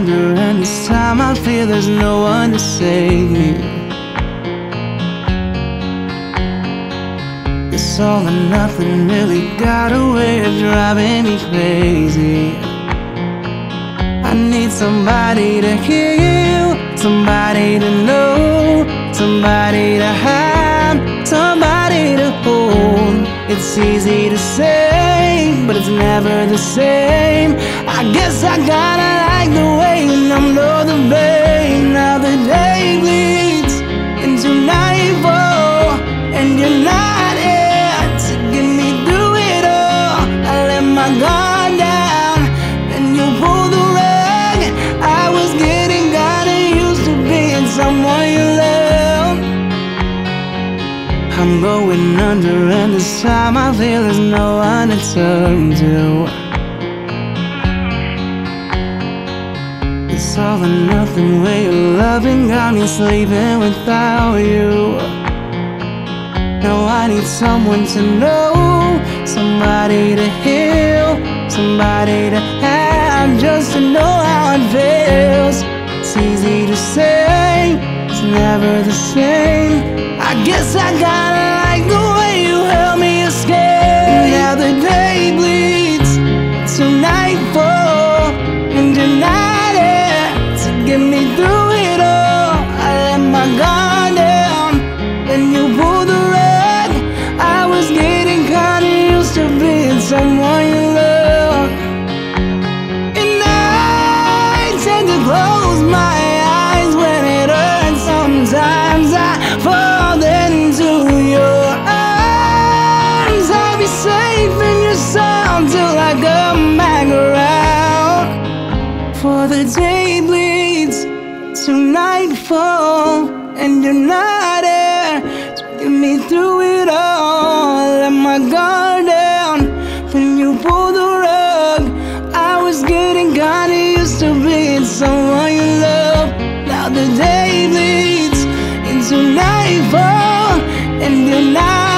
wonder, and this time I feel there's no one to save me. This all or nothing really got a way of driving me crazy. I need somebody to heal, somebody to know, somebody to have, somebody to hold. It's easy to say, but it's never the same. I guess I gotta like the way and I'm not the vein. Now the day bleeds into nightfall, and you're not here to get me through it all. I let my guard down, then you pull the rug. I was getting kinda used to being someone you love. I'm going under, and this time I feel there's no one to turn to. It's all or nothing where you're loving, got me sleeping without you. Now I need someone to know, somebody to heal, somebody to have, just to know how it feels. It's easy to say, it's never the same. I guess I gotta like the way you help me escape. Now the day bleeds till nightfall, and you're not get me through it all. I let my guard down, then you pulled the rug. I was getting kinda used to being someone you love. And I tend to close my eyes when it hurts. Sometimes I fall into your arms. I'll be safe in your sound till I come back around. For the day bleeds till nightfall, and you're not there to get me through it all. I let my guard down, then you pull the rug. I was getting kinda used to being someone you love. Now the day bleeds into nightfall, and you're not